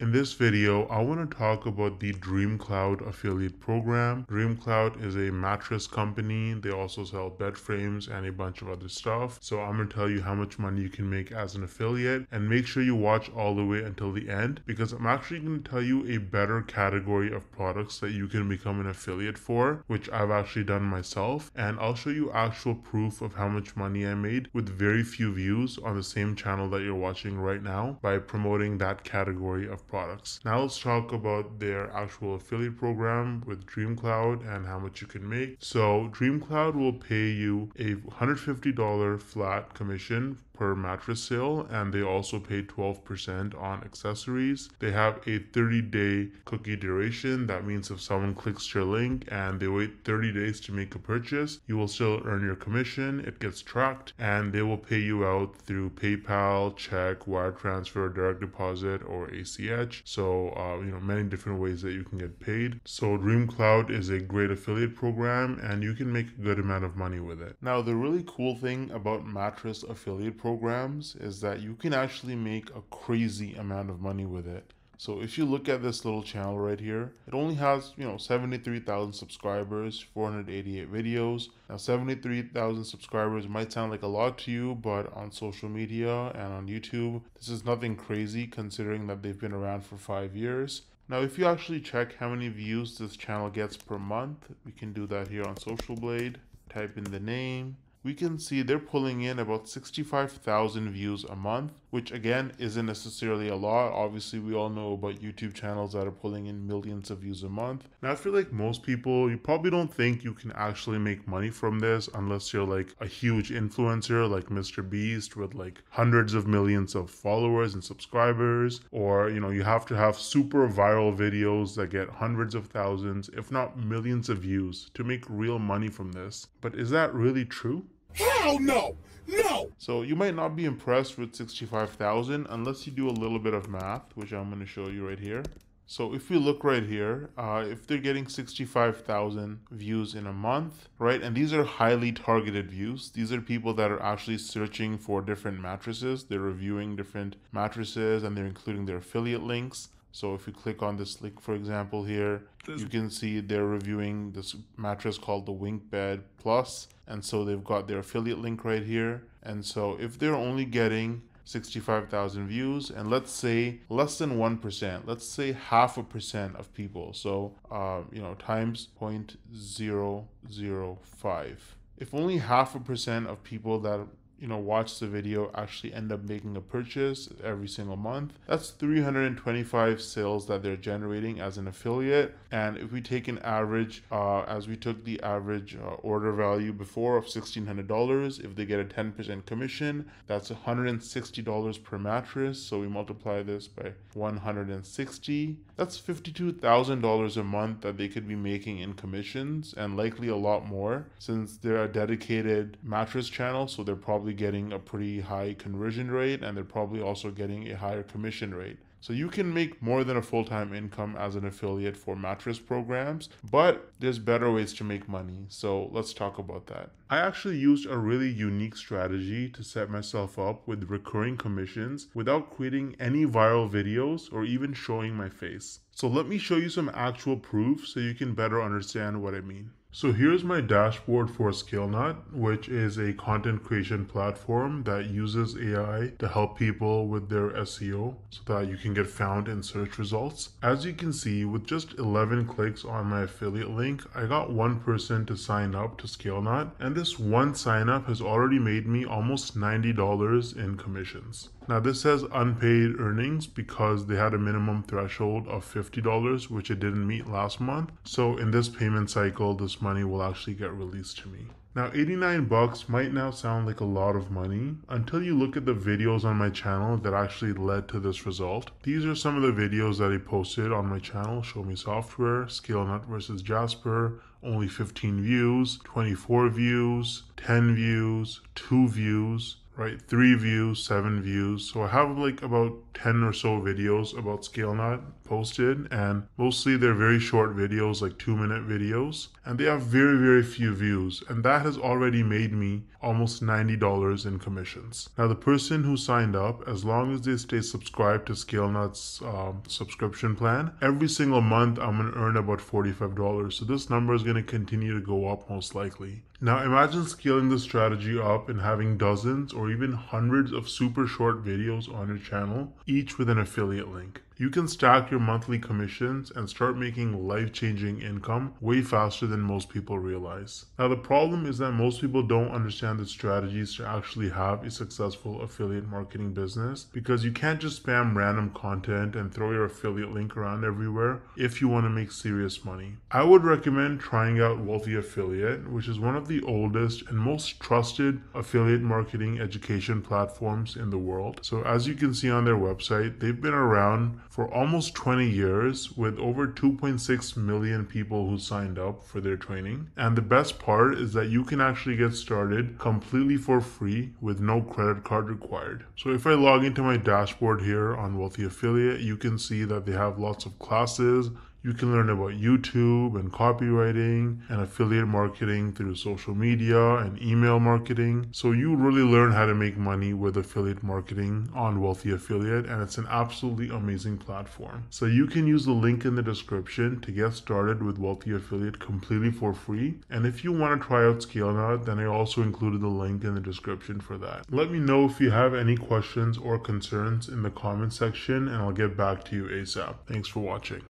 In this video, I want to talk about the DreamCloud affiliate program. DreamCloud is a mattress company. They also sell bed frames and a bunch of other stuff. So I'm going to tell you how much money you can make as an affiliate, and make sure you watch all the way until the end, because I'm actually going to tell you a better category of products that you can become an affiliate for, which I've actually done myself. And I'll show you actual proof of how much money I made with very few views on the same channel that you're watching right now by promoting that category of products. Now let's talk about their actual affiliate program with DreamCloud and how much you can make. So DreamCloud will pay you a $150 flat commission per mattress sale, and they also pay 12% on accessories. They have a 30-day cookie duration. That means if someone clicks your link and they wait 30 days to make a purchase, you will still earn your commission. It gets tracked, and they will pay you out through PayPal, check, wire transfer, direct deposit, or ACH. So many different ways that you can get paid. So DreamCloud is a great affiliate program, and you can make a good amount of money with it. Now, the really cool thing about mattress affiliate programs is that you can actually make a crazy amount of money with it. So if you look at this little channel right here, it only has, 73,000 subscribers, 488 videos. Now 73,000 subscribers might sound like a lot to you, but on social media and on YouTube, this is nothing crazy considering that they've been around for 5 years. Now, if you actually check how many views this channel gets per month, we can do that here on Social Blade, type in the name. We can see they're pulling in about 65,000 views a month, which again isn't necessarily a lot. Obviously, we all know about YouTube channels that are pulling in millions of views a month. Now, I feel like most people, you probably don't think you can actually make money from this unless you're like a huge influencer like Mr. Beast with like hundreds of millions of followers and subscribers, or you have to have super viral videos that get hundreds of thousands, if not millions of views to make real money from this. But is that really true? Hell no! No! So you might not be impressed with 65,000 unless you do a little bit of math, which I'm going to show you right here. So if we look right here, if they're getting 65,000 views in a month, right? And these are highly targeted views. These are people that are actually searching for different mattresses. They're reviewing different mattresses and they're including their affiliate links. So if you click on this link, for example, here, you can see they're reviewing this mattress called the Wink Bed Plus. And so they've got their affiliate link right here. And so if they're only getting 65,000 views, and let's say less than 1%, let's say 0.5% of people. So, times 0.005. If only 0.5% of people that watch the video actually end up making a purchase every single month, that's 325 sales that they're generating as an affiliate. And if we take an average, as we took the average order value before of $1,600, if they get a 10% commission, that's $160 per mattress. So we multiply this by 160, that's $52,000 a month that they could be making in commissions, and likely a lot more since they're a dedicated mattress channel. So they're probably getting a pretty high conversion rate, and they're probably also getting a higher commission rate. So you can make more than a full-time income as an affiliate for mattress programs, but there's better ways to make money. So let's talk about that. I actually used a really unique strategy to set myself up with recurring commissions without creating any viral videos or even showing my face. So let me show you some actual proof so you can better understand what I mean. So here's my dashboard for Scalenut, which is a content creation platform that uses AI to help people with their SEO so that you can get found in search results. As you can see, with just 11 clicks on my affiliate link, I got one person to sign up to Scalenut, and this one sign up has already made me almost $90 in commissions. Now this says unpaid earnings because they had a minimum threshold of $50, which it didn't meet last month. So in this payment cycle, this money will actually get released to me. Now $89 might now sound like a lot of money until you look at the videos on my channel that actually led to this result. These are some of the videos that I posted on my channel: Show Me Software, Scalenut versus Jasper, only 15 views, 24 views, 10 views, 2 views. Right, 3 views, 7 views. So I have like about 10 or so videos about Scalenut posted, and mostly they're very short videos, like 2-minute videos, and they have very, very few views, and that has already made me almost $90 in commissions. Now, the person who signed up, as long as they stay subscribed to Scalenut's subscription plan, every single month I'm going to earn about $45, so this number is going to continue to go up most likely. Now imagine scaling this strategy up and having dozens or even hundreds of super short videos on your channel, each with an affiliate link. You can stack your monthly commissions and start making life-changing income way faster than most people realize. Now the problem is that most people don't understand the strategies to actually have a successful affiliate marketing business, because you can't just spam random content and throw your affiliate link around everywhere if you want to make serious money. I would recommend trying out Wealthy Affiliate, which is one of the oldest and most trusted affiliate marketing education platforms in the world. So as you can see on their website, they've been around for almost 20 years with over 2.6 million people who signed up for their training. And the best part is that you can actually get started completely for free with no credit card required. So if I log into my dashboard here on Wealthy Affiliate, you can see that they have lots of classes. You can learn about YouTube and copywriting and affiliate marketing through social media and email marketing. So you really learn how to make money with affiliate marketing on Wealthy Affiliate, and it's an absolutely amazing platform. So you can use the link in the description to get started with Wealthy Affiliate completely for free. And if you want to try out Scalenut, then I also included the link in the description for that. Let me know if you have any questions or concerns in the comment section, and I'll get back to you ASAP. Thanks for watching.